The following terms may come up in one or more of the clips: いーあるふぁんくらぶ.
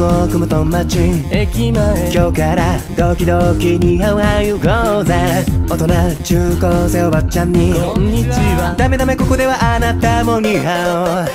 央区元町駅前、今日からドキドキにハワイ行こうぜ。大人中高生おばちゃんにこんにちは。ダメダメ、ここではあなたもニーハ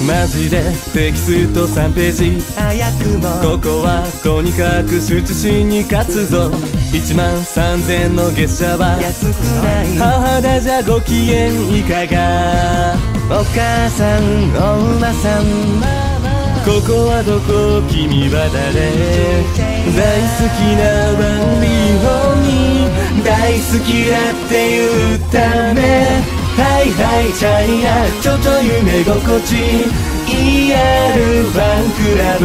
オ。マジでテキスト3ページ、早くもここはとにかく出資に勝つぞ。1万3000の月謝は安くない。母だじゃご機嫌いかが。お母さんお馬さん、ここはどこ、君は誰。大好きなワンリオに大好きだって言うため。はいはいチャイナちょちょ夢心地 ER ファンクラブ。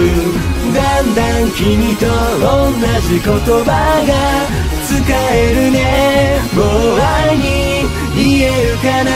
だんだん君と同じ言葉が使えるね。もう愛に言えるかな。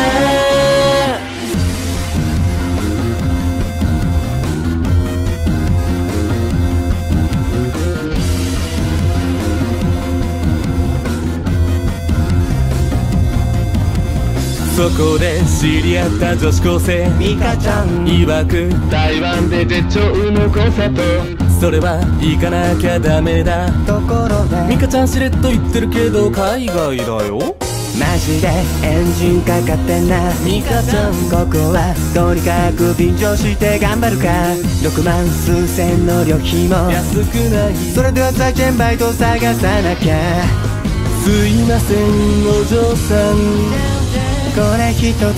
そこで知り合った女子高生ミカちゃん曰く、台湾で絶頂の交差点、それは行かなきゃダメだ。ところでミカちゃんしれっと言ってるけど海外だよ。マジでエンジンかかってんなミカちゃん、ここはとにかく便乗して頑張るか。6万数千の旅費も安くない。それでは再チェーンバイト探さなきゃ。すいませんお嬢さん、これ一ついくらで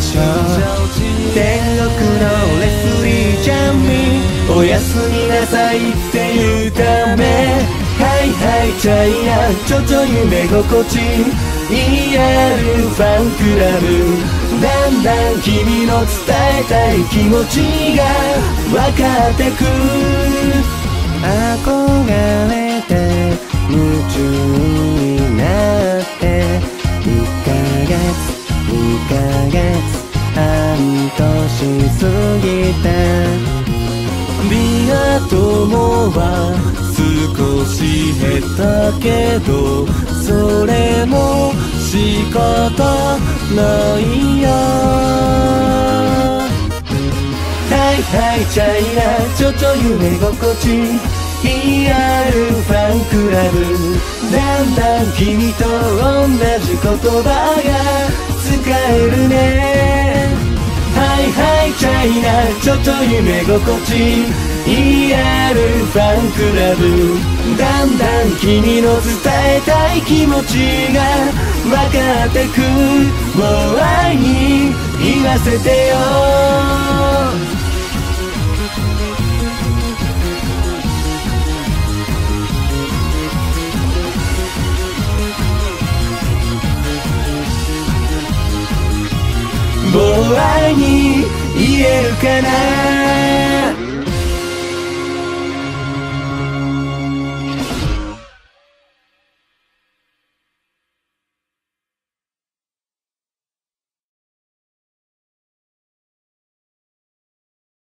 しょう。天国のレスリーちゃんにおやすみなさいって言うため。はいはいチャイナちょちょ夢心地 ER ファンクラブ。だんだん君の伝えたい気持ちが分かってく。憧れて夢中になって半年過ぎた。リア友は少し減ったけど、それも仕方ないよ。はいはいチャイナちょちょ夢心地 ER ファンクラブ。だんだん君と同じ言葉が使えるね。はいはいチャイナちょっと夢心地 ER ファンクラブ。だんだん君の伝えたい気持ちが分かってく。もう愛に言わせてよ。もう愛に言えるかな。